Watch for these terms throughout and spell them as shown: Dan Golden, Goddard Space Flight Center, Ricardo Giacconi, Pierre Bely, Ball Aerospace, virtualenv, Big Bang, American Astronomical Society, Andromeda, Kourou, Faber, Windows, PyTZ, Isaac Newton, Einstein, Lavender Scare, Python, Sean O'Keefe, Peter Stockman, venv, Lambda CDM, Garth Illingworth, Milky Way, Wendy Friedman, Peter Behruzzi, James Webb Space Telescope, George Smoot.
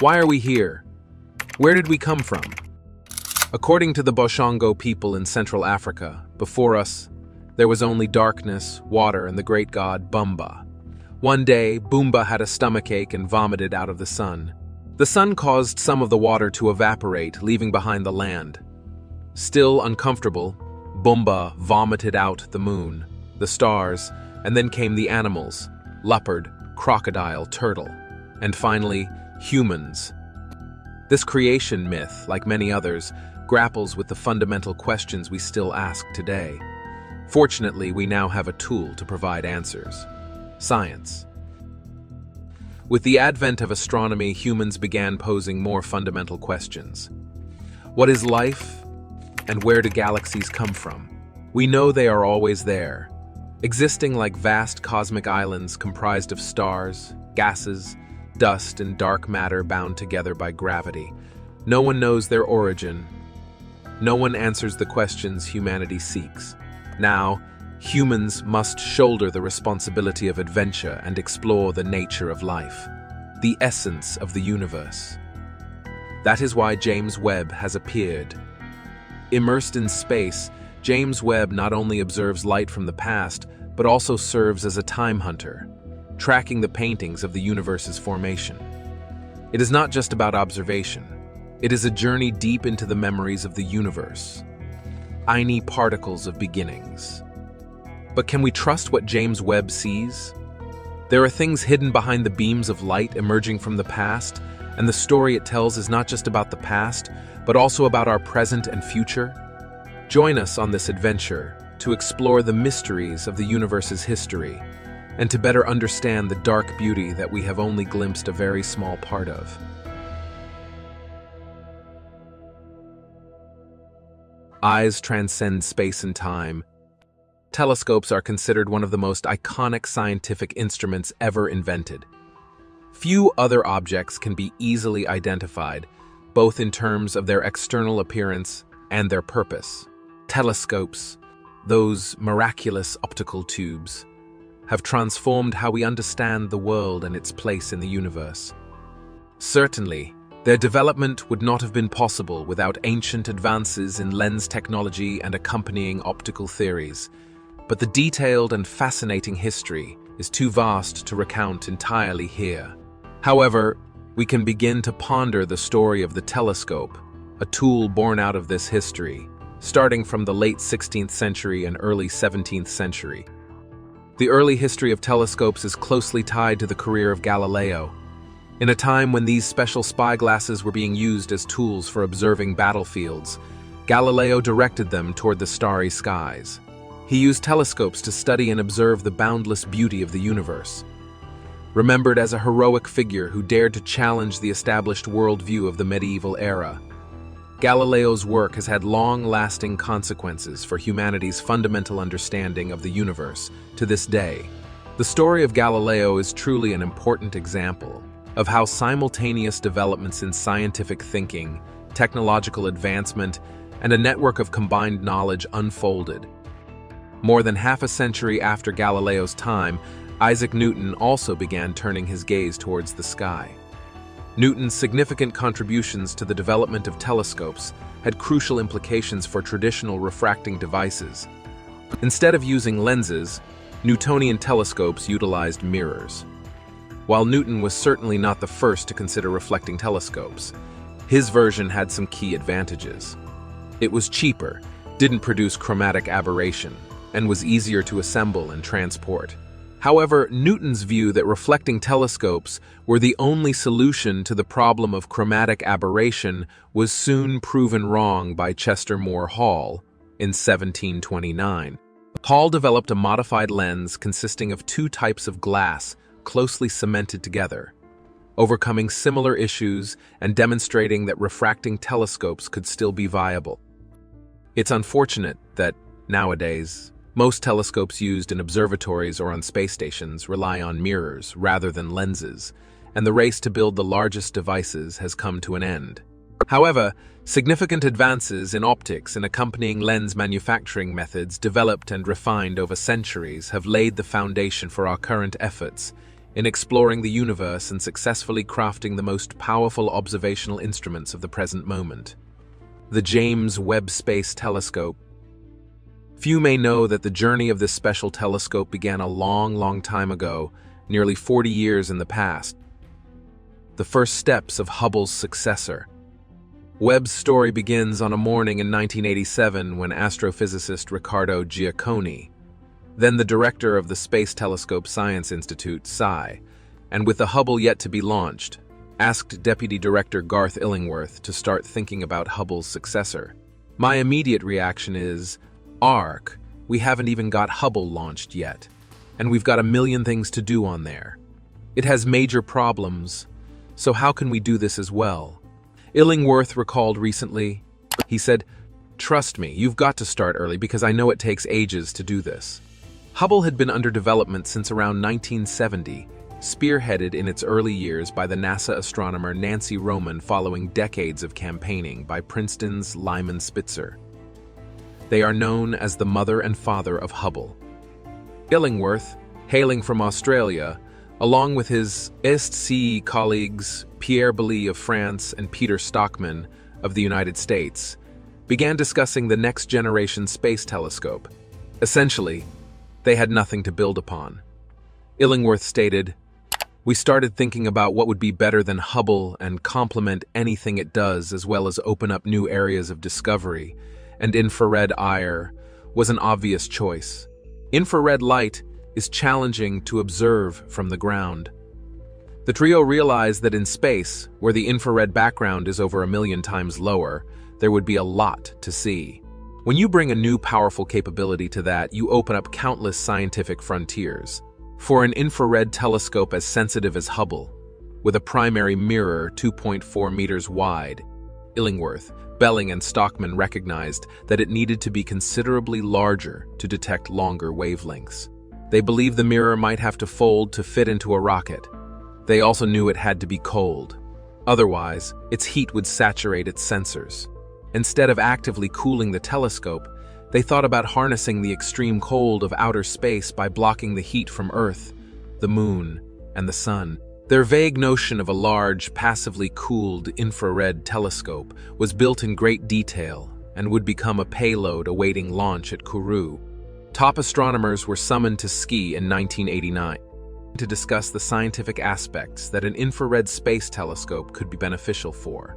Why are we here? Where did we come from? According to the Boshongo people in Central Africa, before us, there was only darkness, water, and the great god Bumba. One day, Bumba had a stomachache and vomited out of the sun. The sun caused some of the water to evaporate, leaving behind the land. Still uncomfortable, Bumba vomited out the moon, the stars, and then came the animals, leopard, crocodile, turtle, and finally, humans. This creation myth, like many others, grapples with the fundamental questions we still ask today. Fortunately, we now have a tool to provide answers: science. With the advent of astronomy, humans began posing more fundamental questions. What is life, and where do galaxies come from? We know they are always there, existing like vast cosmic islands comprised of stars, gases, dust, and dark matter bound together by gravity. No one knows their origin. No one answers the questions humanity seeks. Now, humans must shoulder the responsibility of adventure and explore the nature of life, the essence of the universe. That is why James Webb has appeared. Immersed in space, James Webb not only observes light from the past, but also serves as a time hunter, tracking the paintings of the universe's formation. It is not just about observation. It is a journey deep into the memories of the universe, tiny particles of beginnings. But can we trust what James Webb sees? There are things hidden behind the beams of light emerging from the past, and the story it tells is not just about the past, but also about our present and future. Join us on this adventure to explore the mysteries of the universe's history and to better understand the dark beauty that we have only glimpsed a very small part of. Eyes transcend space and time. Telescopes are considered one of the most iconic scientific instruments ever invented. Few other objects can be easily identified, both in terms of their external appearance and their purpose. Telescopes, those miraculous optical tubes, have transformed how we understand the world and its place in the universe. Certainly, their development would not have been possible without ancient advances in lens technology and accompanying optical theories, but the detailed and fascinating history is too vast to recount entirely here. However, we can begin to ponder the story of the telescope, a tool born out of this history, starting from the late 16th century and early 17th century. The early history of telescopes is closely tied to the career of Galileo. In a time when these special spyglasses were being used as tools for observing battlefields, Galileo directed them toward the starry skies. He used telescopes to study and observe the boundless beauty of the universe. Remembered as a heroic figure who dared to challenge the established worldview of the medieval era, Galileo's work has had long-lasting consequences for humanity's fundamental understanding of the universe to this day. The story of Galileo is truly an important example of how simultaneous developments in scientific thinking, technological advancement, and a network of combined knowledge unfolded. More than half a century after Galileo's time, Isaac Newton also began turning his gaze towards the sky. Newton's significant contributions to the development of telescopes had crucial implications for traditional refracting devices. Instead of using lenses, Newtonian telescopes utilized mirrors. While Newton was certainly not the first to consider reflecting telescopes, his version had some key advantages. It was cheaper, didn't produce chromatic aberration, and was easier to assemble and transport. However, Newton's view that reflecting telescopes were the only solution to the problem of chromatic aberration was soon proven wrong by Chester Moore Hall in 1729. Hall developed a modified lens consisting of two types of glass closely cemented together, overcoming similar issues and demonstrating that refracting telescopes could still be viable. It's unfortunate that, nowadays, most telescopes used in observatories or on space stations rely on mirrors rather than lenses, and the race to build the largest devices has come to an end. However, significant advances in optics and accompanying lens manufacturing methods developed and refined over centuries have laid the foundation for our current efforts in exploring the universe and successfully crafting the most powerful observational instruments of the present moment. The James Webb Space Telescope. Few may know that the journey of this special telescope began a long time ago, nearly 40 years in the past. The first steps of Hubble's successor. Webb's story begins on a morning in 1987 when astrophysicist Ricardo Giacconi, then the director of the Space Telescope Science Institute, STI, and with the Hubble yet to be launched, asked Deputy Director Garth Illingworth to start thinking about Hubble's successor. My immediate reaction is, "Ark, we haven't even got Hubble launched yet, and we've got a million things to do on there. It has major problems, so how can we do this as well?" Illingworth recalled recently, he said, "Trust me, you've got to start early because I know it takes ages to do this." Hubble had been under development since around 1970, spearheaded in its early years by the NASA astronomer Nancy Roman following decades of campaigning by Princeton's Lyman Spitzer. They are known as the mother and father of Hubble. Illingworth, hailing from Australia, along with his STC colleagues Pierre Bely of France and Peter Stockman of the United States, began discussing the next-generation space telescope. Essentially, they had nothing to build upon. Illingworth stated, "We started thinking about what would be better than Hubble and complement anything it does, as well as open up new areas of discovery, and infrared IR was an obvious choice. Infrared light is challenging to observe from the ground." The trio realized that in space, where the infrared background is over 1,000,000 times lower, there would be a lot to see. When you bring a new powerful capability to that, you open up countless scientific frontiers. For an infrared telescope as sensitive as Hubble, with a primary mirror 2.4 meters wide, Illingworth, Belling, and Stockman recognized that it needed to be considerably larger to detect longer wavelengths. They believed the mirror might have to fold to fit into a rocket. They also knew it had to be cold. Otherwise, its heat would saturate its sensors. Instead of actively cooling the telescope, they thought about harnessing the extreme cold of outer space by blocking the heat from Earth, the Moon, and the Sun. Their vague notion of a large, passively cooled infrared telescope was built in great detail and would become a payload awaiting launch at Kourou. Top astronomers were summoned to Ski in 1989 to discuss the scientific aspects that an infrared space telescope could be beneficial for.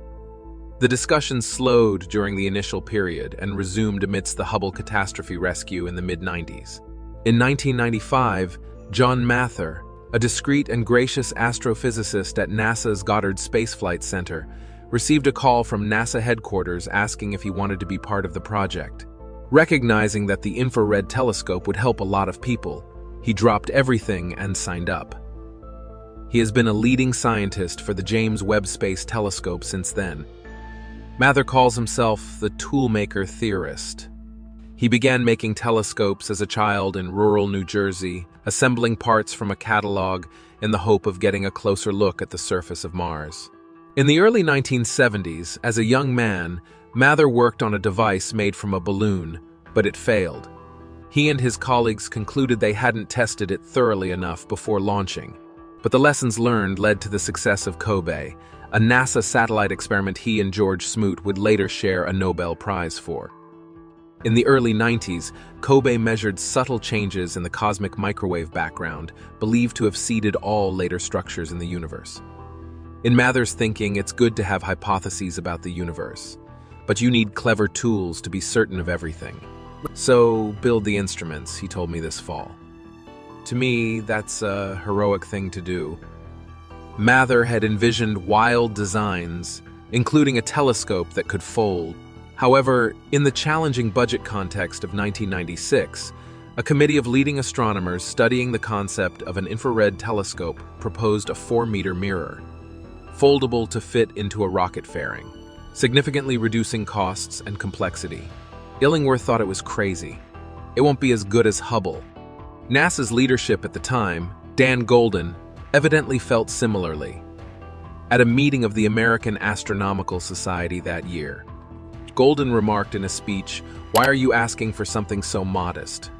The discussion slowed during the initial period and resumed amidst the Hubble catastrophe rescue in the mid-90s. In 1995, John Mather, a discreet and gracious astrophysicist at NASA's Goddard Space Flight Center, received a call from NASA headquarters asking if he wanted to be part of the project. Recognizing that the infrared telescope would help a lot of people, he dropped everything and signed up. He has been a leading scientist for the James Webb Space Telescope since then. Mather calls himself the toolmaker theorist. He began making telescopes as a child in rural New Jersey, assembling parts from a catalog in the hope of getting a closer look at the surface of Mars. In the early 1970s, as a young man, Mather worked on a device made from a balloon, but it failed. He and his colleagues concluded they hadn't tested it thoroughly enough before launching, but the lessons learned led to the success of COBE, a NASA satellite experiment he and George Smoot would later share a Nobel Prize for. In the early 90s, COBE measured subtle changes in the cosmic microwave background, believed to have seeded all later structures in the universe. In Mather's thinking, it's good to have hypotheses about the universe, but you need clever tools to be certain of everything. So build the instruments, he told me this fall. To me, that's a heroic thing to do. Mather had envisioned wild designs, including a telescope that could fold. However, in the challenging budget context of 1996, a committee of leading astronomers studying the concept of an infrared telescope proposed a 4-meter mirror, foldable to fit into a rocket fairing, significantly reducing costs and complexity. Illingworth thought it was crazy. It won't be as good as Hubble. NASA's leadership at the time, Dan Golden, evidently felt similarly. At a meeting of the American Astronomical Society that year, Golden remarked in a speech, "Why are you asking for something so modest?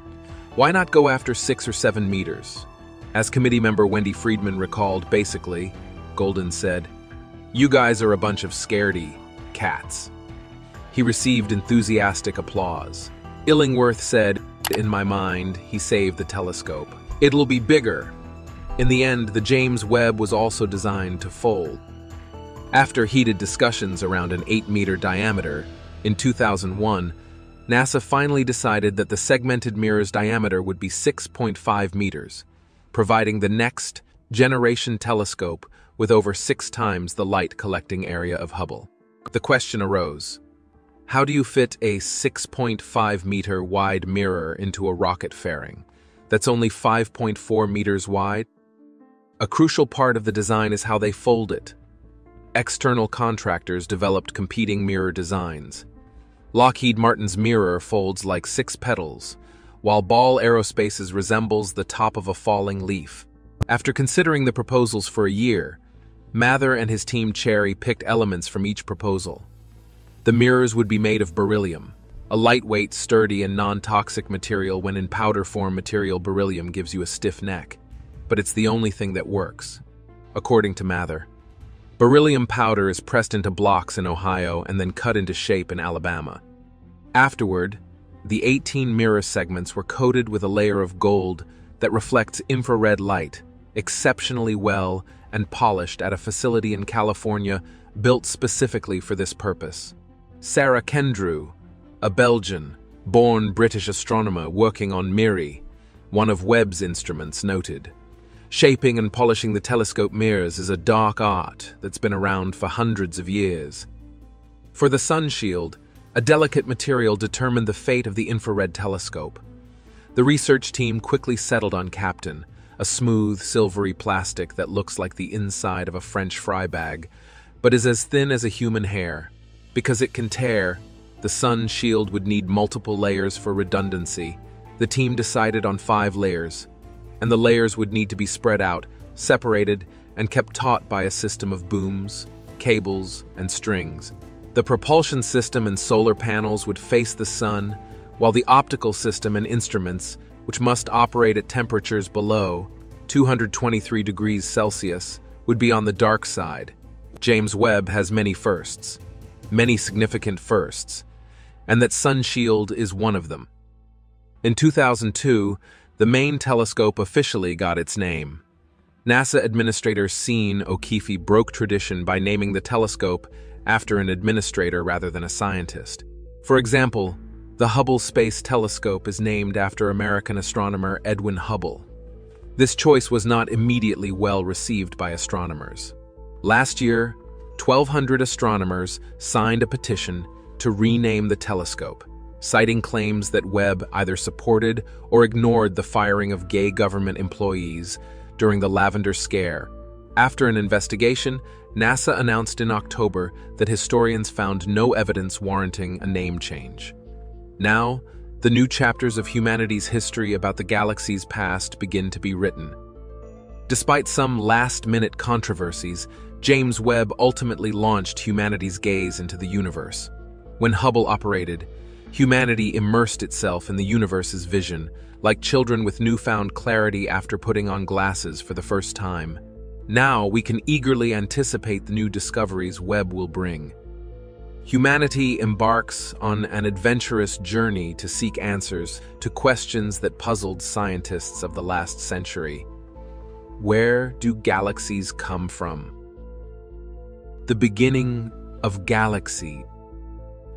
Why not go after 6 or 7 meters? As committee member Wendy Friedman recalled, basically, Golden said, "You guys are a bunch of scaredy cats." He received enthusiastic applause. Illingworth said, "In my mind, he saved the telescope. It'll be bigger." In the end, the James Webb was also designed to fold. After heated discussions around an 8-meter diameter, in 2001, NASA finally decided that the segmented mirror's diameter would be 6.5 meters, providing the next generation telescope with over 6 times the light collecting area of Hubble. The question arose, how do you fit a 6.5 meter wide mirror into a rocket fairing that's only 5.4 meters wide? A crucial part of the design is how they fold it. External contractors developed competing mirror designs. Lockheed Martin's mirror folds like 6 petals, while Ball Aerospace's resembles the top of a falling leaf. After considering the proposals for a year, Mather and his team cherry-picked elements from each proposal. The mirrors would be made of beryllium, a lightweight, sturdy, and non-toxic material. When in powder form material, beryllium gives you a stiff neck, but it's the only thing that works. According to Mather, beryllium powder is pressed into blocks in Ohio and then cut into shape in Alabama. Afterward, the 18 mirror segments were coated with a layer of gold that reflects infrared light exceptionally well and polished at a facility in California built specifically for this purpose. Sarah Kendrew, a Belgian-born British astronomer working on MIRI, one of Webb's instruments, noted, "Shaping and polishing the telescope mirrors is a dark art that's been around for hundreds of years." For the sun shield, a delicate material determined the fate of the infrared telescope. The research team quickly settled on Captain, a smooth, silvery plastic that looks like the inside of a French fry bag, but is as thin as a human hair. Because it can tear, the sun shield would need multiple layers for redundancy. The team decided on 5 layers. And the layers would need to be spread out, separated, and kept taut by a system of booms, cables, and strings. The propulsion system and solar panels would face the sun, while the optical system and instruments, which must operate at temperatures below 223 degrees Celsius, would be on the dark side. James Webb has many firsts, many significant firsts, and that sun shield is one of them. In 2002, the main telescope officially got its name. NASA Administrator Sean O'Keefe broke tradition by naming the telescope after an administrator rather than a scientist. For example, the Hubble Space Telescope is named after American astronomer Edwin Hubble. This choice was not immediately well received by astronomers. Last year, 1,200 astronomers signed a petition to rename the telescope, citing claims that Webb either supported or ignored the firing of gay government employees during the Lavender Scare. After an investigation, NASA announced in October that historians found no evidence warranting a name change. Now, the new chapters of humanity's history about the galaxy's past begin to be written. Despite some last-minute controversies, James Webb ultimately launched humanity's gaze into the universe. When Hubble operated, humanity immersed itself in the universe's vision, like children with newfound clarity after putting on glasses for the first time. Now we can eagerly anticipate the new discoveries Webb will bring. Humanity embarks on an adventurous journey to seek answers to questions that puzzled scientists of the last century. Where do galaxies come from? The beginning of galaxy.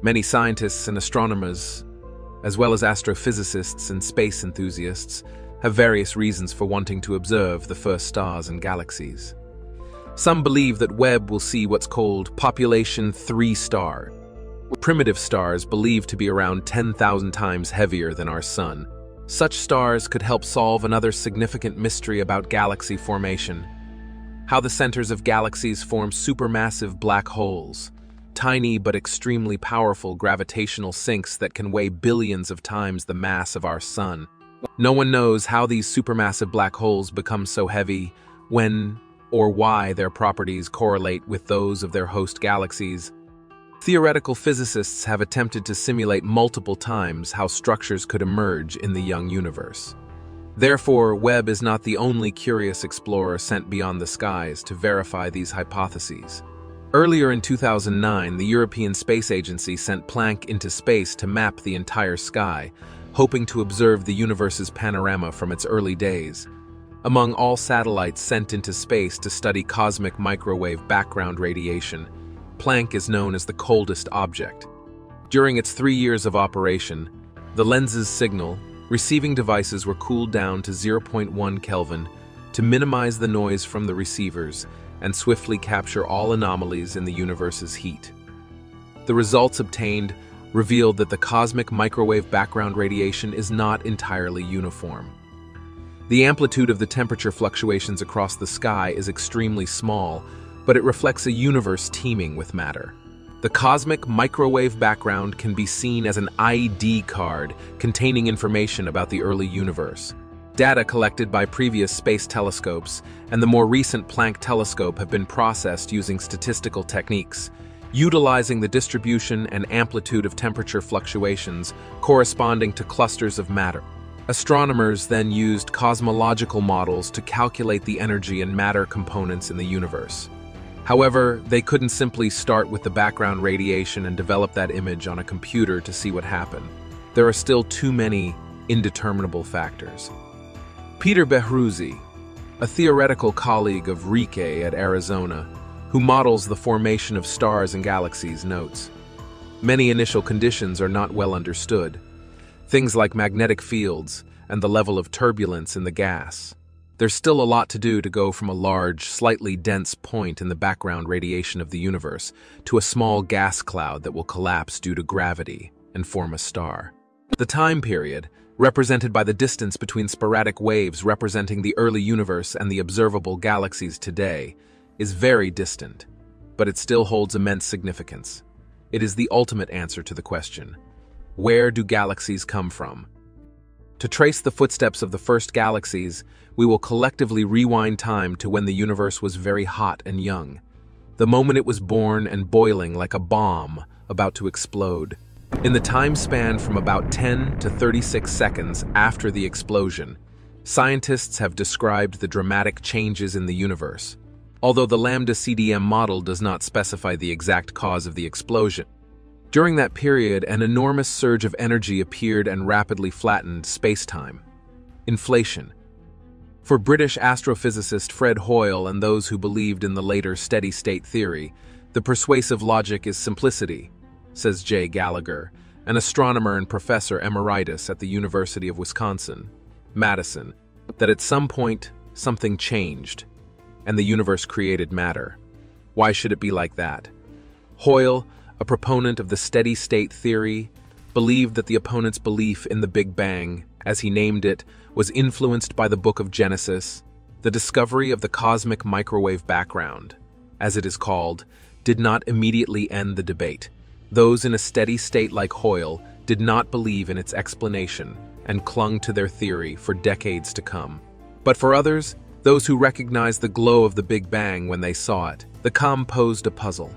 Many scientists and astronomers, as well as astrophysicists and space enthusiasts, have various reasons for wanting to observe the first stars and galaxies. Some believe that Webb will see what's called population 3 star. Primitive stars believed to be around 10,000 times heavier than our sun. Such stars could help solve another significant mystery about galaxy formation: how the centers of galaxies form supermassive black holes, tiny but extremely powerful gravitational sinks that can weigh billions of times the mass of our sun. No one knows how these supermassive black holes become so heavy, when or why their properties correlate with those of their host galaxies. Theoretical physicists have attempted to simulate multiple times how structures could emerge in the young universe. Therefore, Webb is not the only curious explorer sent beyond the skies to verify these hypotheses. Earlier in 2009, the European Space Agency sent Planck into space to map the entire sky, hoping to observe the universe's panorama from its early days. Among all satellites sent into space to study cosmic microwave background radiation, Planck is known as the coldest object. During its 3 years of operation, the lens's signal, receiving devices were cooled down to 0.1 Kelvin to minimize the noise from the receivers and swiftly capture all anomalies in the universe's heat. The results obtained revealed that the cosmic microwave background radiation is not entirely uniform. The amplitude of the temperature fluctuations across the sky is extremely small, but it reflects a universe teeming with matter. The cosmic microwave background can be seen as an ID card containing information about the early universe. Data collected by previous space telescopes and the more recent Planck telescope have been processed using statistical techniques, utilizing the distribution and amplitude of temperature fluctuations corresponding to clusters of matter. Astronomers then used cosmological models to calculate the energy and matter components in the universe. However, they couldn't simply start with the background radiation and develop that image on a computer to see what happened. There are still too many indeterminable factors. Peter Behruzzi, a theoretical colleague of Ricci at Arizona, who models the formation of stars and galaxies, notes, "Many initial conditions are not well understood, things like magnetic fields and the level of turbulence in the gas. There's still a lot to do to go from a large, slightly dense point in the background radiation of the universe to a small gas cloud that will collapse due to gravity and form a star." The time period, represented by the distance between sporadic waves representing the early universe and the observable galaxies today, is very distant, but it still holds immense significance. It is the ultimate answer to the question, where do galaxies come from? To trace the footsteps of the first galaxies, we will collectively rewind time to when the universe was very hot and young, the moment it was born and boiling like a bomb about to explode. In the time span from about 10 to 36 seconds after the explosion, scientists have described the dramatic changes in the universe, although the Lambda CDM model does not specify the exact cause of the explosion. During that period, an enormous surge of energy appeared and rapidly flattened space-time. Inflation. For British astrophysicist Fred Hoyle and those who believed in the later steady-state theory, the persuasive logic is simplicity, says Jay Gallagher, an astronomer and professor emeritus at the University of Wisconsin, Madison, that at some point, something changed, and the universe created matter. Why should it be like that? Hoyle, a proponent of the steady-state theory, believed that the opponent's belief in the Big Bang, as he named it, was influenced by the Book of Genesis. The discovery of the cosmic microwave background, as it is called, did not immediately end the debate. Those in a steady state like Hoyle did not believe in its explanation and clung to their theory for decades to come. But for others, those who recognized the glow of the Big Bang when they saw it, the COBE posed a puzzle.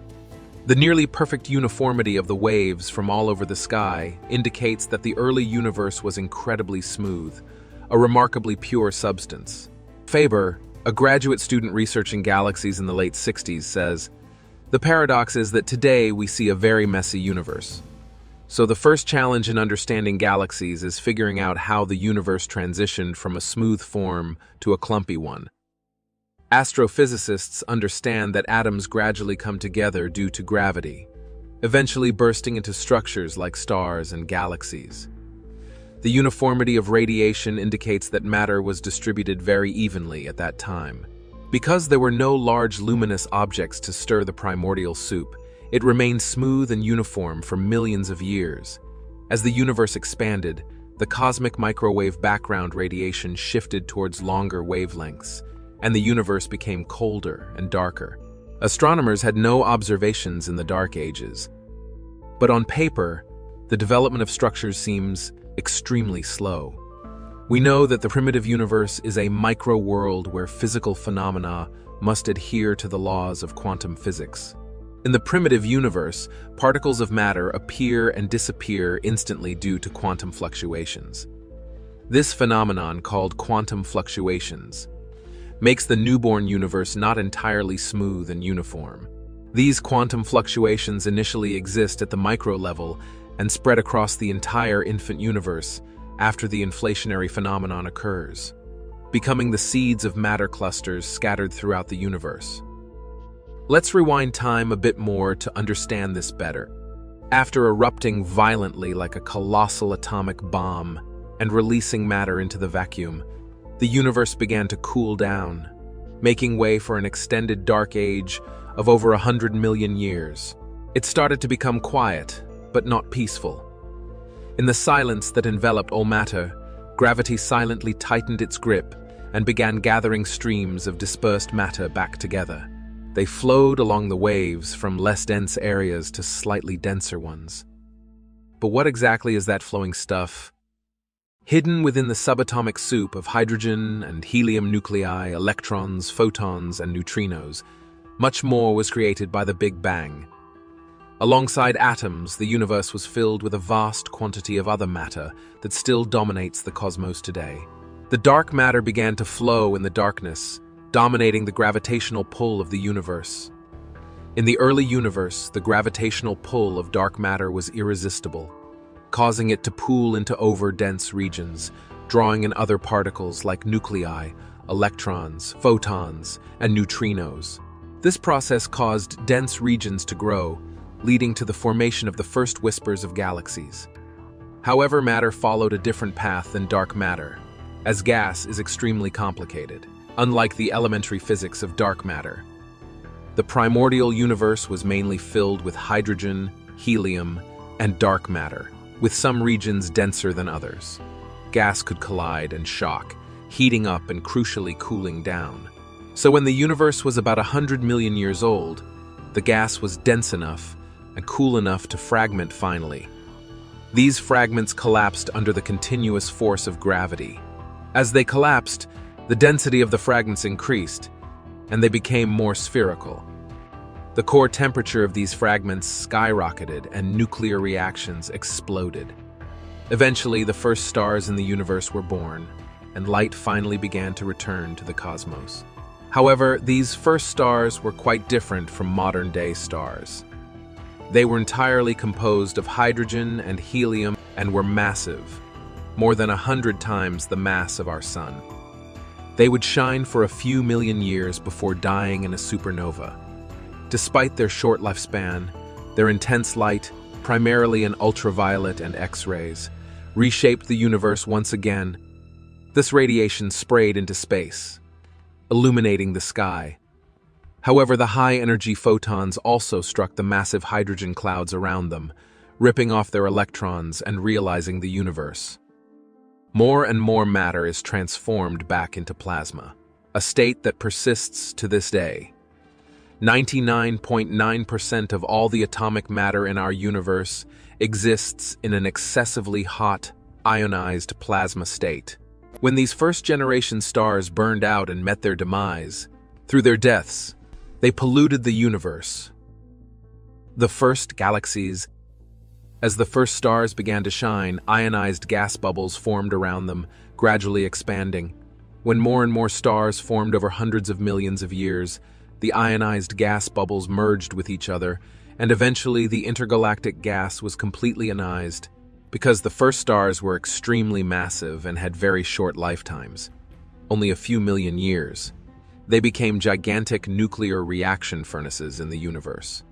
The nearly perfect uniformity of the waves from all over the sky indicates that the early universe was incredibly smooth, a remarkably pure substance. Faber, a graduate student researching galaxies in the late 60s, says, "The paradox is that today we see a very messy universe. So the first challenge in understanding galaxies is figuring out how the universe transitioned from a smooth form to a clumpy one." Astrophysicists understand that atoms gradually come together due to gravity, eventually bursting into structures like stars and galaxies. The uniformity of radiation indicates that matter was distributed very evenly at that time. Because there were no large luminous objects to stir the primordial soup, it remained smooth and uniform for millions of years. As the universe expanded, the cosmic microwave background radiation shifted towards longer wavelengths, and the universe became colder and darker. Astronomers had no observations in the Dark Ages, but on paper, the development of structures seems extremely slow. We know that the primitive universe is a micro-world where physical phenomena must adhere to the laws of quantum physics. In the primitive universe, particles of matter appear and disappear instantly due to quantum fluctuations. This phenomenon, called quantum fluctuations, makes the newborn universe not entirely smooth and uniform. These quantum fluctuations initially exist at the micro level and spread across the entire infant universe after the inflationary phenomenon occurs, becoming the seeds of matter clusters scattered throughout the universe. Let's rewind time a bit more to understand this better. After erupting violently like a colossal atomic bomb and releasing matter into the vacuum, the universe began to cool down, making way for an extended dark age of over 100 million years. It started to become quiet, but not peaceful. In the silence that enveloped all matter, gravity silently tightened its grip and began gathering streams of dispersed matter back together. They flowed along the waves from less dense areas to slightly denser ones. But what exactly is that flowing stuff? Hidden within the subatomic soup of hydrogen and helium nuclei, electrons, photons, and neutrinos, much more was created by the Big Bang. Alongside atoms, the universe was filled with a vast quantity of other matter that still dominates the cosmos today. The dark matter began to flow in the darkness, dominating the gravitational pull of the universe. In the early universe, the gravitational pull of dark matter was irresistible, causing it to pool into over-dense regions, drawing in other particles like nuclei, electrons, photons, and neutrinos. This process caused dense regions to grow, leading to the formation of the first whispers of galaxies. However, matter followed a different path than dark matter, as gas is extremely complicated, unlike the elementary physics of dark matter. The primordial universe was mainly filled with hydrogen, helium, and dark matter, with some regions denser than others. Gas could collide and shock, heating up and crucially cooling down. So when the universe was about 100 million years old, the gas was dense enough and cool enough to fragment finally. These fragments collapsed under the continuous force of gravity. As they collapsed, the density of the fragments increased, and they became more spherical. The core temperature of these fragments skyrocketed, and nuclear reactions exploded. Eventually, the first stars in the universe were born, and light finally began to return to the cosmos. However, these first stars were quite different from modern-day stars. They were entirely composed of hydrogen and helium and were massive, more than 100 times the mass of our Sun. They would shine for a few million years before dying in a supernova. Despite their short lifespan, their intense light, primarily in ultraviolet and X-rays, reshaped the universe once again. This radiation sprayed into space, illuminating the sky. However, the high-energy photons also struck the massive hydrogen clouds around them, ripping off their electrons and realizing the universe. More and more matter is transformed back into plasma, a state that persists to this day. 99.9% of all the atomic matter in our universe exists in an excessively hot, ionized plasma state. When these first-generation stars burned out and met their demise, through their deaths, they polluted the universe. The first galaxies. As the first stars began to shine, ionized gas bubbles formed around them, gradually expanding. When more and more stars formed over hundreds of millions of years, the ionized gas bubbles merged with each other, and eventually the intergalactic gas was completely ionized. Because the first stars were extremely massive and had very short lifetimes, only a few million years, they became gigantic nuclear reaction furnaces in the universe.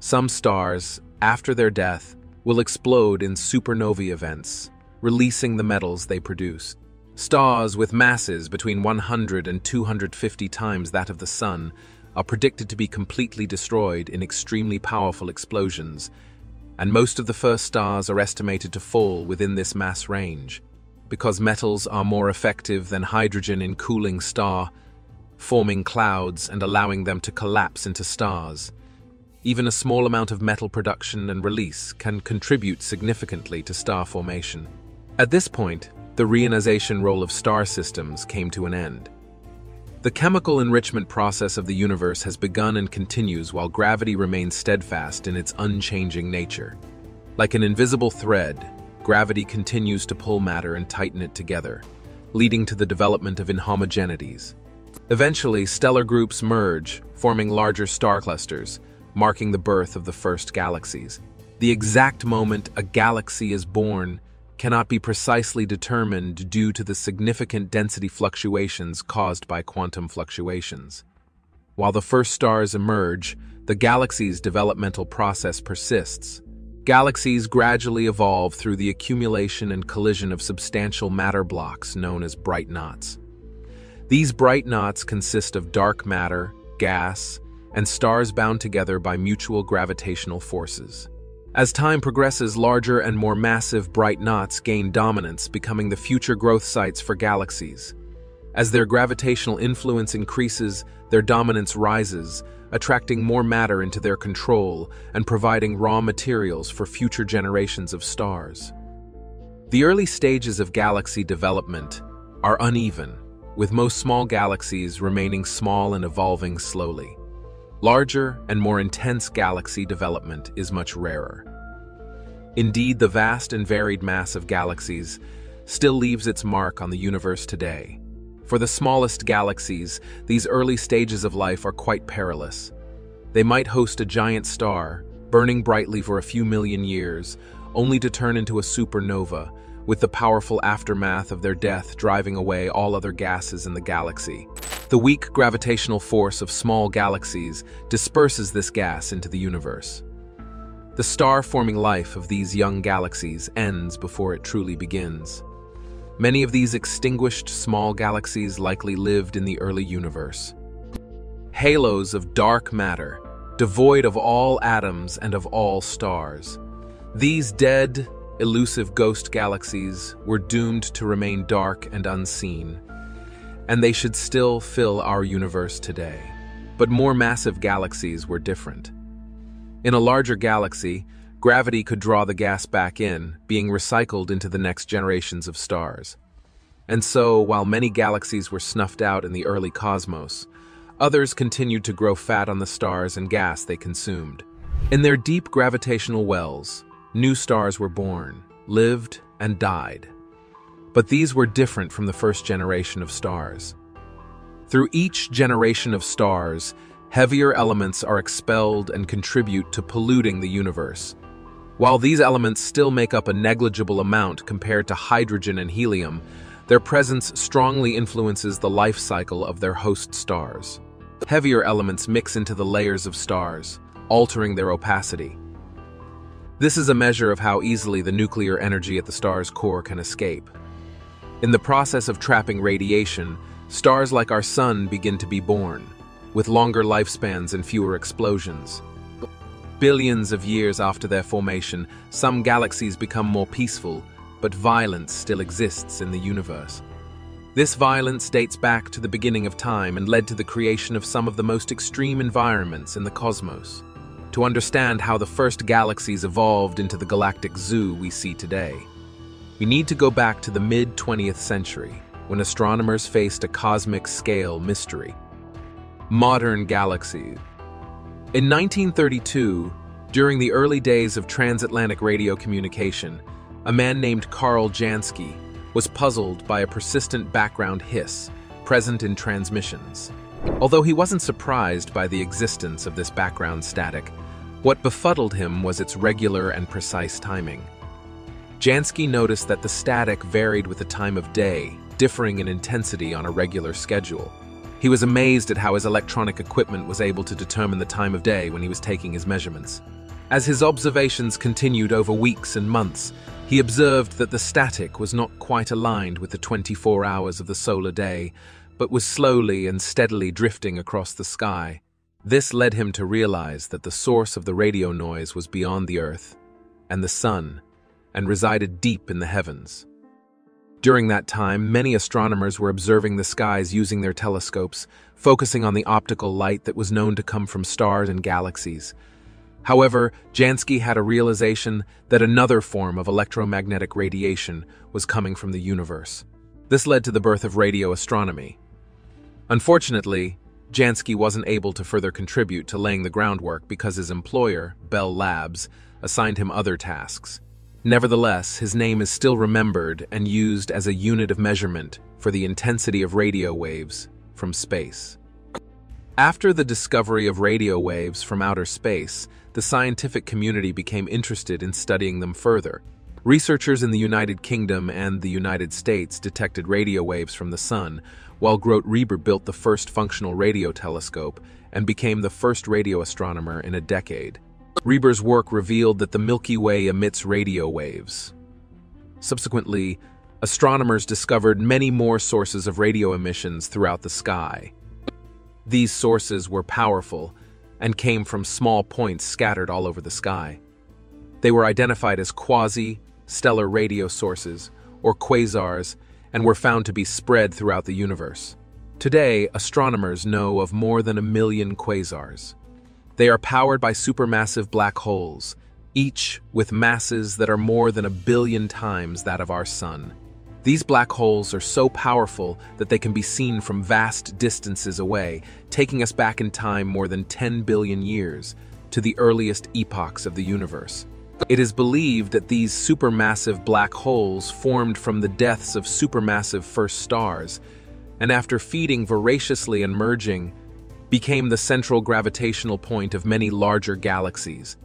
Some stars, after their death, will explode in supernovae events, releasing the metals they produce. Stars with masses between 100 and 250 times that of the Sun are predicted to be completely destroyed in extremely powerful explosions, and most of the first stars are estimated to fall within this mass range. Because metals are more effective than hydrogen in cooling stars, forming clouds and allowing them to collapse into stars, even a small amount of metal production and release can contribute significantly to star formation. At this point, the reionization role of star systems came to an end. The chemical enrichment process of the universe has begun and continues while gravity remains steadfast in its unchanging nature. Like an invisible thread, gravity continues to pull matter and tighten it together, leading to the development of inhomogeneities. Eventually, stellar groups merge, forming larger star clusters, marking the birth of the first galaxies. The exact moment a galaxy is born cannot be precisely determined due to the significant density fluctuations caused by quantum fluctuations. While the first stars emerge, the galaxy's developmental process persists. Galaxies gradually evolve through the accumulation and collision of substantial matter blocks known as bright knots. These bright knots consist of dark matter, gas, and stars bound together by mutual gravitational forces. As time progresses, larger and more massive bright knots gain dominance, becoming the future growth sites for galaxies. As their gravitational influence increases, their dominance rises, attracting more matter into their control and providing raw materials for future generations of stars. The early stages of galaxy development are uneven, with most small galaxies remaining small and evolving slowly. Larger and more intense galaxy development is much rarer. Indeed, the vast and varied mass of galaxies still leaves its mark on the universe today. For the smallest galaxies, these early stages of life are quite perilous. They might host a giant star, burning brightly for a few million years, only to turn into a supernova, with the powerful aftermath of their death driving away all other gases in the galaxy. The weak gravitational force of small galaxies disperses this gas into the universe. The star-forming life of these young galaxies ends before it truly begins. Many of these extinguished small galaxies likely lived in the early universe. Halos of dark matter, devoid of all atoms and of all stars. These dead, elusive ghost galaxies were doomed to remain dark and unseen. And they should still fill our universe today. But more massive galaxies were different. In a larger galaxy, gravity could draw the gas back in, being recycled into the next generations of stars. And so, while many galaxies were snuffed out in the early cosmos, others continued to grow fat on the stars and gas they consumed. In their deep gravitational wells, new stars were born, lived, and died. But these were different from the first generation of stars. Through each generation of stars, heavier elements are expelled and contribute to polluting the universe. While these elements still make up a negligible amount compared to hydrogen and helium, their presence strongly influences the life cycle of their host stars. Heavier elements mix into the layers of stars, altering their opacity. This is a measure of how easily the nuclear energy at the star's core can escape. In the process of trapping radiation, stars like our Sun begin to be born, with longer lifespans and fewer explosions. Billions of years after their formation, some galaxies become more peaceful, but violence still exists in the universe. This violence dates back to the beginning of time and led to the creation of some of the most extreme environments in the cosmos. To understand how the first galaxies evolved into the galactic zoo we see today, we need to go back to the mid-20th century, when astronomers faced a cosmic-scale mystery. Modern galaxies. In 1932, during the early days of transatlantic radio communication, a man named Carl Jansky was puzzled by a persistent background hiss present in transmissions. Although he wasn't surprised by the existence of this background static, what befuddled him was its regular and precise timing. Jansky noticed that the static varied with the time of day, differing in intensity on a regular schedule. He was amazed at how his electronic equipment was able to determine the time of day when he was taking his measurements. As his observations continued over weeks and months, he observed that the static was not quite aligned with the 24 hours of the solar day, but was slowly and steadily drifting across the sky. This led him to realize that the source of the radio noise was beyond the Earth and the Sun, and resided deep in the heavens. During that time, many astronomers were observing the skies using their telescopes, focusing on the optical light that was known to come from stars and galaxies. However, Jansky had a realization that another form of electromagnetic radiation was coming from the universe. This led to the birth of radio astronomy. Unfortunately, Jansky wasn't able to further contribute to laying the groundwork because his employer, Bell Labs, assigned him other tasks. Nevertheless, his name is still remembered and used as a unit of measurement for the intensity of radio waves from space. After the discovery of radio waves from outer space, the scientific community became interested in studying them further. Researchers in the United Kingdom and the United States detected radio waves from the sun, while Grote Reber built the first functional radio telescope and became the first radio astronomer in a decade. Reber's work revealed that the Milky Way emits radio waves. Subsequently, astronomers discovered many more sources of radio emissions throughout the sky. These sources were powerful and came from small points scattered all over the sky. They were identified as quasi-stellar radio sources, or quasars, and were found to be spread throughout the universe. Today, astronomers know of more than 1 million quasars. They are powered by supermassive black holes, each with masses that are more than 1 billion times that of our Sun. These black holes are so powerful that they can be seen from vast distances away, taking us back in time more than 10 billion years to the earliest epochs of the universe. It is believed that these supermassive black holes formed from the deaths of supermassive first stars, and after feeding voraciously and merging, became the central gravitational point of many larger galaxies.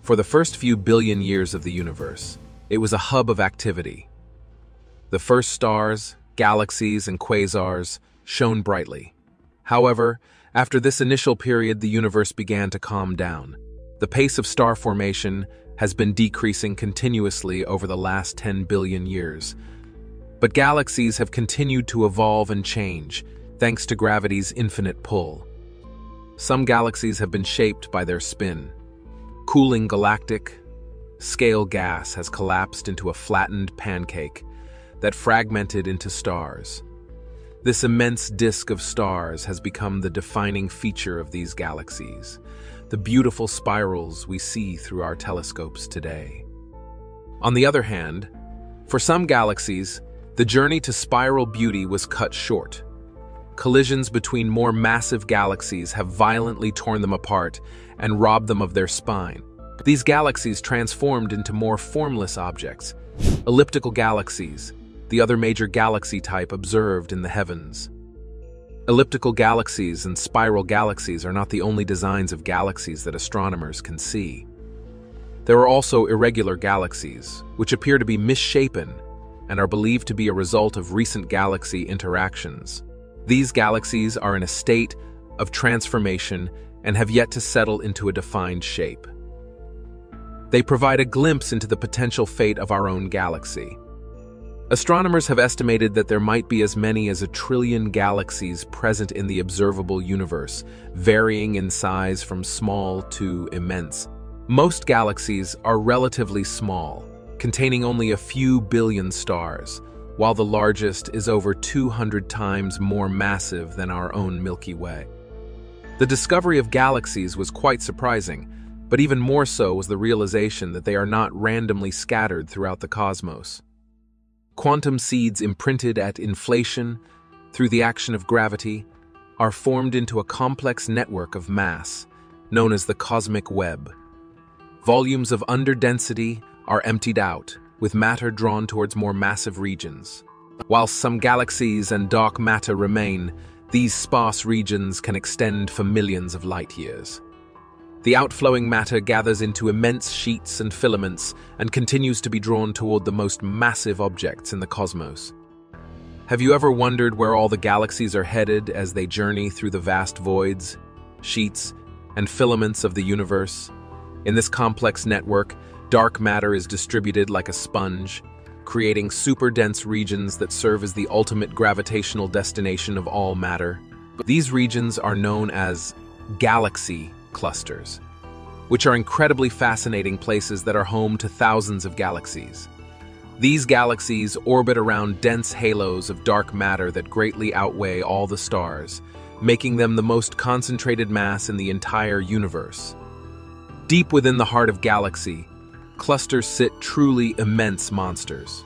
For the first few billion years of the universe, it was a hub of activity. The first stars, galaxies, and quasars shone brightly. However, after this initial period, the universe began to calm down. The pace of star formation has been decreasing continuously over the last 10 billion years. But galaxies have continued to evolve and change, thanks to gravity's infinite pull. Some galaxies have been shaped by their spin. Cooling galactic scale gas has collapsed into a flattened pancake that fragmented into stars. This immense disk of stars has become the defining feature of these galaxies, the beautiful spirals we see through our telescopes today. On the other hand, for some galaxies, the journey to spiral beauty was cut short. Collisions between more massive galaxies have violently torn them apart and robbed them of their spine. These galaxies transformed into more formless objects, elliptical galaxies, the other major galaxy type observed in the heavens. Elliptical galaxies and spiral galaxies are not the only designs of galaxies that astronomers can see. There are also irregular galaxies, which appear to be misshapen and are believed to be a result of recent galaxy interactions. These galaxies are in a state of transformation and have yet to settle into a defined shape. They provide a glimpse into the potential fate of our own galaxy. Astronomers have estimated that there might be as many as 1 trillion galaxies present in the observable universe, varying in size from small to immense. Most galaxies are relatively small, containing only a few billion stars, while the largest is over 200 times more massive than our own Milky Way. The discovery of galaxies was quite surprising, but even more so was the realization that they are not randomly scattered throughout the cosmos. Quantum seeds imprinted at inflation through the action of gravity are formed into a complex network of mass, known as the cosmic web. Volumes of underdensity are emptied out, with matter drawn towards more massive regions. While some galaxies and dark matter remain, these sparse regions can extend for millions of light years. The outflowing matter gathers into immense sheets and filaments and continues to be drawn toward the most massive objects in the cosmos. Have you ever wondered where all the galaxies are headed as they journey through the vast voids, sheets, and filaments of the universe? In this complex network, dark matter is distributed like a sponge, creating super-dense regions that serve as the ultimate gravitational destination of all matter. These regions are known as galaxy clusters, which are incredibly fascinating places that are home to thousands of galaxies. These galaxies orbit around dense halos of dark matter that greatly outweigh all the stars, making them the most concentrated mass in the entire universe. Deep within the heart of galaxy clusters sit truly immense monsters.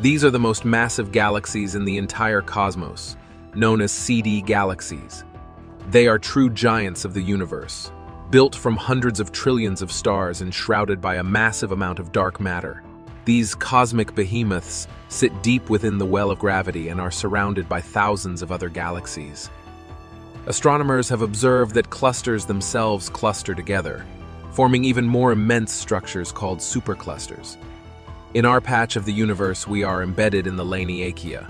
These are the most massive galaxies in the entire cosmos, known as CD galaxies. They are true giants of the universe, built from hundreds of trillions of stars and shrouded by a massive amount of dark matter. These cosmic behemoths sit deep within the well of gravity and are surrounded by thousands of other galaxies. Astronomers have observed that clusters themselves cluster together, forming even more immense structures called superclusters. In our patch of the universe, we are embedded in the Laniakea,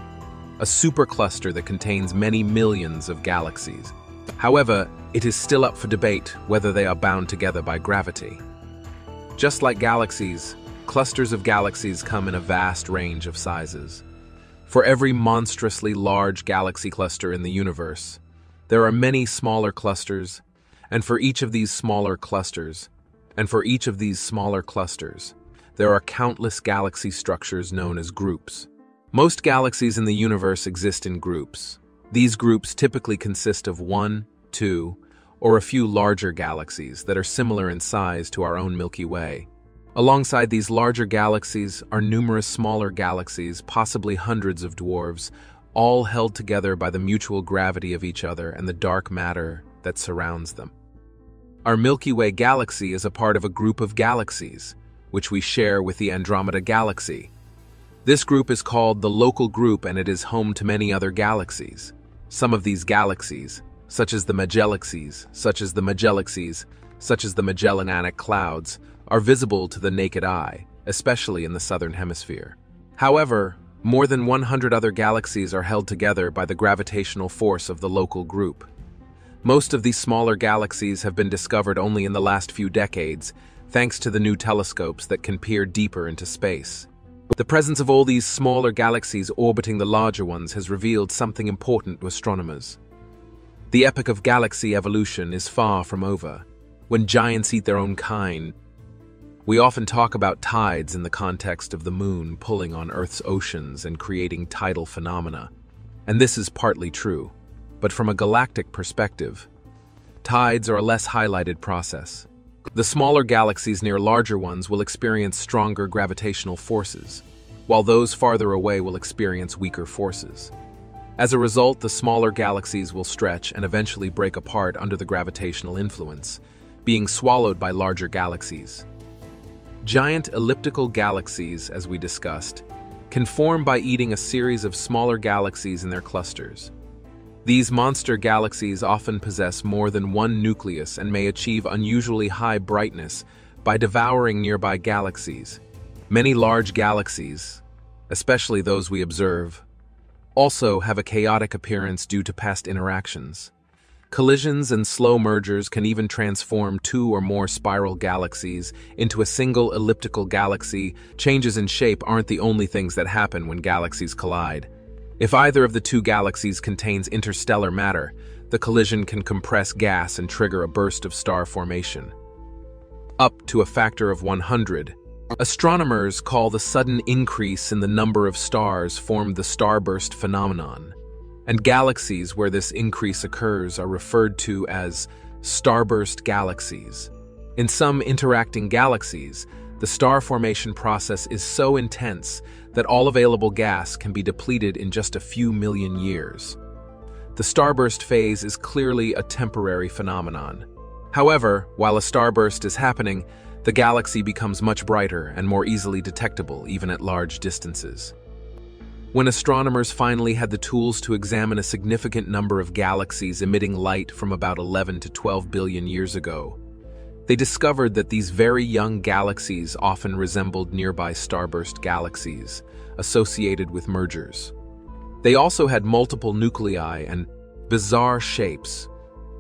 a supercluster that contains many millions of galaxies. However, it is still up for debate whether they are bound together by gravity. Just like galaxies, clusters of galaxies come in a vast range of sizes. For every monstrously large galaxy cluster in the universe, there are many smaller clusters, and for each of these smaller clusters, there are countless galaxy structures known as groups. Most galaxies in the universe exist in groups. These groups typically consist of one, two, or a few larger galaxies that are similar in size to our own Milky Way. Alongside these larger galaxies are numerous smaller galaxies, possibly hundreds of dwarves, all held together by the mutual gravity of each other and the dark matter that surrounds them. Our Milky Way galaxy is a part of a group of galaxies, which we share with the Andromeda galaxy. This group is called the Local Group, and it is home to many other galaxies. Some of these galaxies, such as the Magellanic Clouds, are visible to the naked eye, especially in the southern hemisphere. However, more than 100 other galaxies are held together by the gravitational force of the Local Group. Most of these smaller galaxies have been discovered only in the last few decades, thanks to the new telescopes that can peer deeper into space. The presence of all these smaller galaxies orbiting the larger ones has revealed something important to astronomers. The epoch of galaxy evolution is far from over, when giants eat their own kind. We often talk about tides in the context of the moon pulling on Earth's oceans and creating tidal phenomena, and this is partly true, but from a galactic perspective, tides are a less highlighted process. The smaller galaxies near larger ones will experience stronger gravitational forces, while those farther away will experience weaker forces. As a result, the smaller galaxies will stretch and eventually break apart under the gravitational influence, being swallowed by larger galaxies. Giant elliptical galaxies, as we discussed, can form by eating a series of smaller galaxies in their clusters. These monster galaxies often possess more than one nucleus and may achieve unusually high brightness by devouring nearby galaxies. Many large galaxies, especially those we observe, also have a chaotic appearance due to past interactions. Collisions and slow mergers can even transform two or more spiral galaxies into a single elliptical galaxy. Changes in shape aren't the only things that happen when galaxies collide. If either of the two galaxies contains interstellar matter, the collision can compress gas and trigger a burst of star formation. Up to a factor of 100, astronomers call the sudden increase in the number of stars formed the starburst phenomenon, and galaxies where this increase occurs are referred to as starburst galaxies. In some interacting galaxies, the star formation process is so intense that all available gas can be depleted in just a few million years. The starburst phase is clearly a temporary phenomenon. However, while a starburst is happening, the galaxy becomes much brighter and more easily detectable even at large distances. When astronomers finally had the tools to examine a significant number of galaxies emitting light from about 11 to 12 billion years ago, they discovered that these very young galaxies often resembled nearby starburst galaxies associated with mergers. They also had multiple nuclei and bizarre shapes.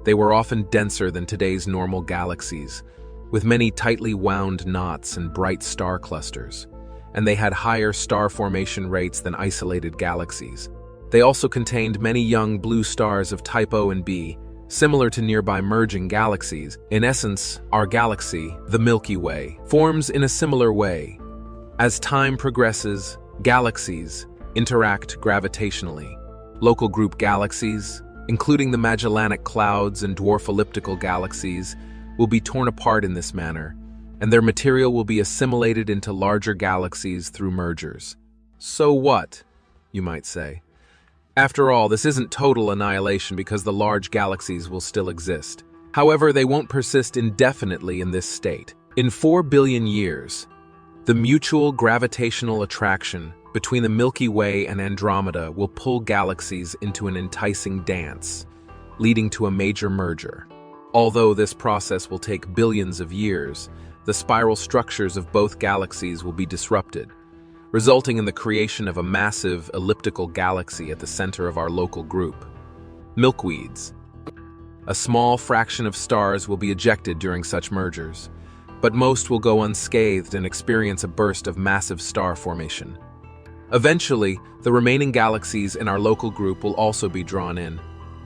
They were often denser than today's normal galaxies, with many tightly wound knots and bright star clusters, and they had higher star formation rates than isolated galaxies. They also contained many young blue stars of type O and B, similar to nearby merging galaxies. In essence, our galaxy, the Milky Way, forms in a similar way. As time progresses, galaxies interact gravitationally. Local group galaxies, including the Magellanic Clouds and dwarf elliptical galaxies, will be torn apart in this manner, and their material will be assimilated into larger galaxies through mergers. So what, you might say? After all, this isn't total annihilation because the large galaxies will still exist. However, they won't persist indefinitely in this state. In 4 billion years, the mutual gravitational attraction between the Milky Way and Andromeda will pull galaxies into an enticing dance, leading to a major merger. Although this process will take billions of years, the spiral structures of both galaxies will be disrupted, resulting in the creation of a massive elliptical galaxy at the center of our local group. Milkweeds. A small fraction of stars will be ejected during such mergers, but most will go unscathed and experience a burst of massive star formation. Eventually, the remaining galaxies in our local group will also be drawn in,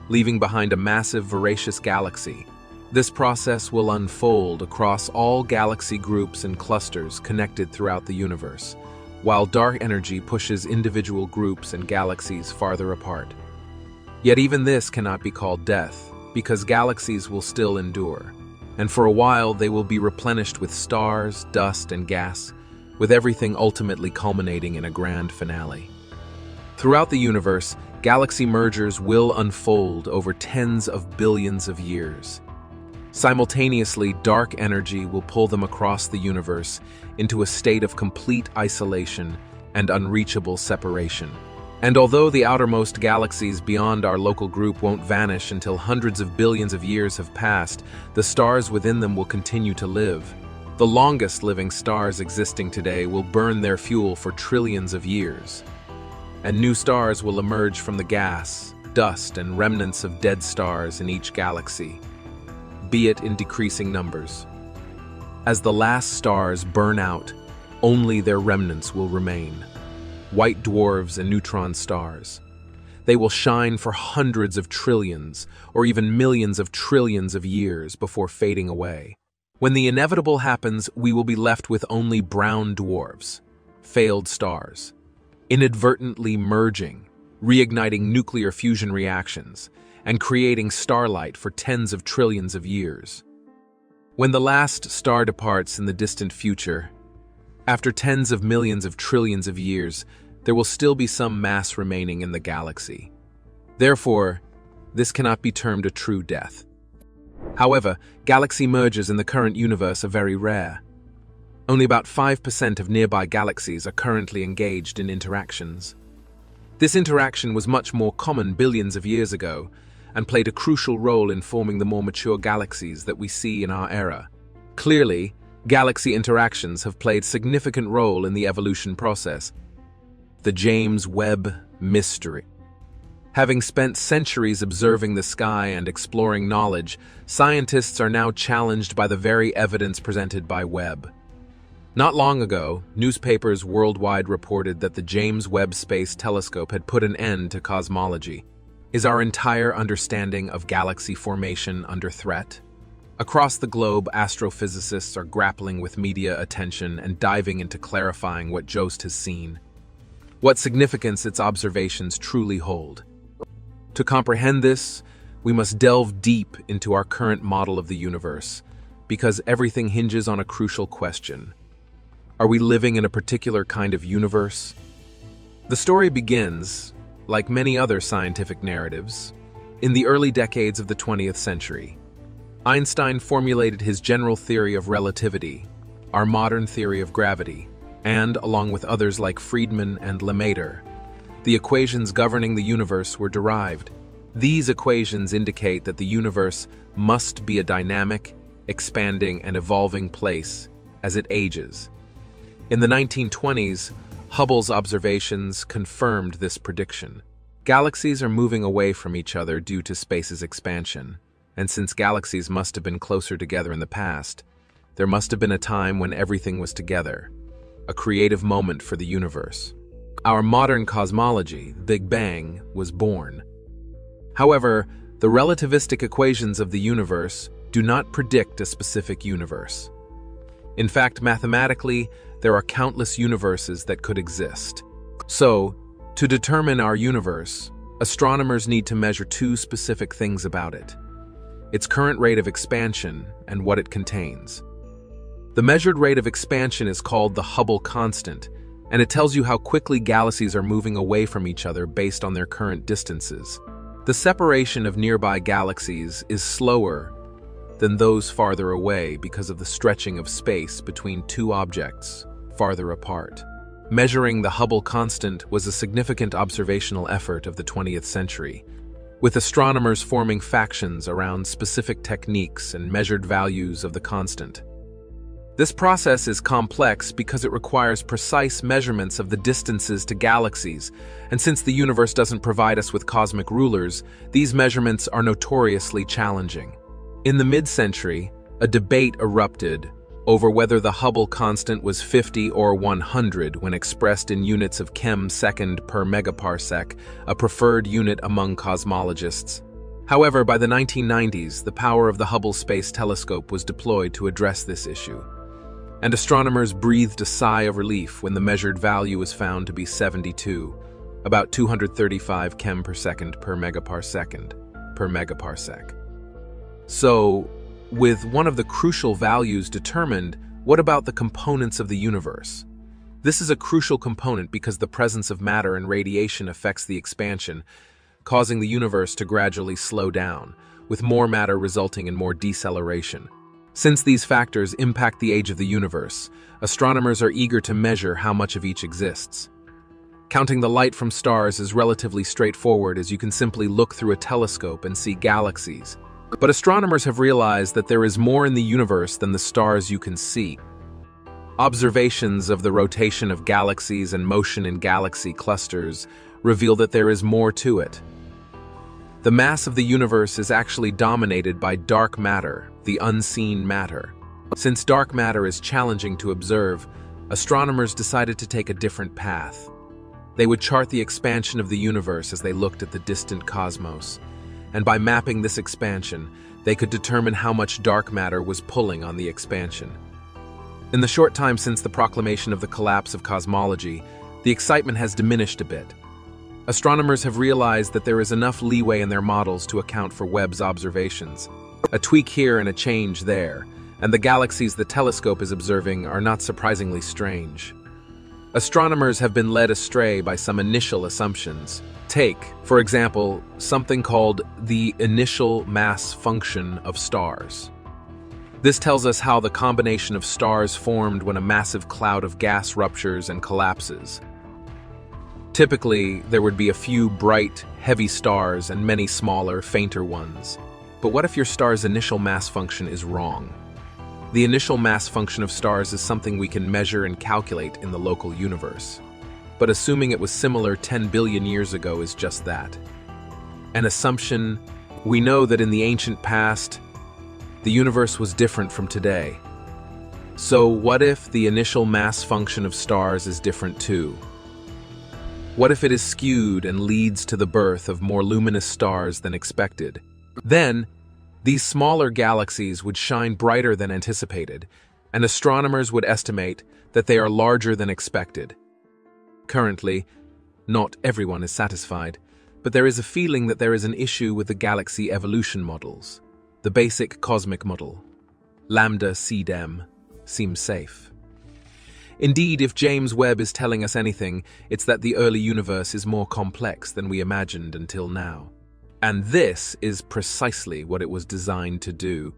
leaving behind a massive voracious galaxy. This process will unfold across all galaxy groups and clusters connected throughout the universe, while dark energy pushes individual groups and galaxies farther apart. Yet even this cannot be called death, because galaxies will still endure. And for a while they will be replenished with stars, dust, and gas, with everything ultimately culminating in a grand finale. Throughout the universe, galaxy mergers will unfold over tens of billions of years. Simultaneously, dark energy will pull them across the universe into a state of complete isolation and unreachable separation. And although the outermost galaxies beyond our local group won't vanish until hundreds of billions of years have passed, the stars within them will continue to live. The longest living stars existing today will burn their fuel for trillions of years, and new stars will emerge from the gas, dust, and remnants of dead stars in each galaxy, be it in decreasing numbers. As the last stars burn out, only their remnants will remain. White dwarfs and neutron stars. They will shine for hundreds of trillions or even millions of trillions of years before fading away. When the inevitable happens, we will be left with only brown dwarfs, failed stars, inadvertently merging, reigniting nuclear fusion reactions, and creating starlight for tens of trillions of years. When the last star departs in the distant future, after tens of millions of trillions of years, there will still be some mass remaining in the galaxy. Therefore, this cannot be termed a true death. However, galaxy mergers in the current universe are very rare. Only about 5% of nearby galaxies are currently engaged in interactions. This interaction was much more common billions of years ago and played a crucial role in forming the more mature galaxies that we see in our era. Clearly, galaxy interactions have played a significant role in the evolution process. The James Webb mystery. Having spent centuries observing the sky and exploring knowledge, scientists are now challenged by the very evidence presented by Webb. Not long ago, newspapers worldwide reported that the James Webb Space Telescope had put an end to cosmology. Is our entire understanding of galaxy formation under threat? Across the globe, astrophysicists are grappling with media attention and diving into clarifying what Jost has seen, what significance its observations truly hold. To comprehend this, we must delve deep into our current model of the universe, because everything hinges on a crucial question. Are we living in a particular kind of universe? The story begins, like many other scientific narratives, in the early decades of the 20th century. Einstein formulated his general theory of relativity, our modern theory of gravity, and, along with others like Friedman and Lemaitre, the equations governing the universe were derived. These equations indicate that the universe must be a dynamic, expanding, and evolving place as it ages. In the 1920s, Hubble's observations confirmed this prediction. Galaxies are moving away from each other due to space's expansion. And since galaxies must have been closer together in the past, there must have been a time when everything was together, a creative moment for the universe. Our modern cosmology, the Big Bang, was born. However, the relativistic equations of the universe do not predict a specific universe. In fact, mathematically, there are countless universes that could exist. So, to determine our universe, astronomers need to measure two specific things about it: its current rate of expansion, and what it contains. The measured rate of expansion is called the Hubble constant, and it tells you how quickly galaxies are moving away from each other based on their current distances. The separation of nearby galaxies is slower than those farther away because of the stretching of space between two objects farther apart. Measuring the Hubble constant was a significant observational effort of the 20th century, with astronomers forming factions around specific techniques and measured values of the constant. This process is complex because it requires precise measurements of the distances to galaxies, and since the universe doesn't provide us with cosmic rulers, these measurements are notoriously challenging. In the mid-century, a debate erupted over whether the Hubble constant was 50 or 100 when expressed in units of chem-second per megaparsec, a preferred unit among cosmologists. However, by the 1990s, the power of the Hubble Space Telescope was deployed to address this issue, and astronomers breathed a sigh of relief when the measured value was found to be 72, about 235 chem per second per megaparsec. So, with one of the crucial values determined, what about the components of the universe? This is a crucial component because the presence of matter and radiation affects the expansion, causing the universe to gradually slow down, with more matter resulting in more deceleration. Since these factors impact the age of the universe, astronomers are eager to measure how much of each exists. Counting the light from stars is relatively straightforward, as you can simply look through a telescope and see galaxies. But astronomers have realized that there is more in the universe than the stars you can see. Observations of the rotation of galaxies and motion in galaxy clusters reveal that there is more to it. The mass of the universe is actually dominated by dark matter, the unseen matter. Since dark matter is challenging to observe, astronomers decided to take a different path. They would chart the expansion of the universe as they looked at the distant cosmos, and by mapping this expansion, they could determine how much dark matter was pulling on the expansion. In the short time since the proclamation of the collapse of cosmology, the excitement has diminished a bit. Astronomers have realized that there is enough leeway in their models to account for Webb's observations. A tweak here and a change there, and the galaxies the telescope is observing are not surprisingly strange. Astronomers have been led astray by some initial assumptions. Take, for example, something called the initial mass function of stars. This tells us how the combination of stars formed when a massive cloud of gas ruptures and collapses. Typically, there would be a few bright, heavy stars and many smaller, fainter ones. But what if your star's initial mass function is wrong? The initial mass function of stars is something we can measure and calculate in the local universe. But assuming it was similar 10 billion years ago is just that, an assumption. We know that in the ancient past, the universe was different from today. So what if the initial mass function of stars is different too? What if it is skewed and leads to the birth of more luminous stars than expected? Then, these smaller galaxies would shine brighter than anticipated, and astronomers would estimate that they are larger than expected. Currently, not everyone is satisfied, but there is a feeling that there is an issue with the galaxy evolution models. The basic cosmic model, Lambda CDM, seems safe. Indeed, if James Webb is telling us anything, it's that the early universe is more complex than we imagined until now. And this is precisely what it was designed to do.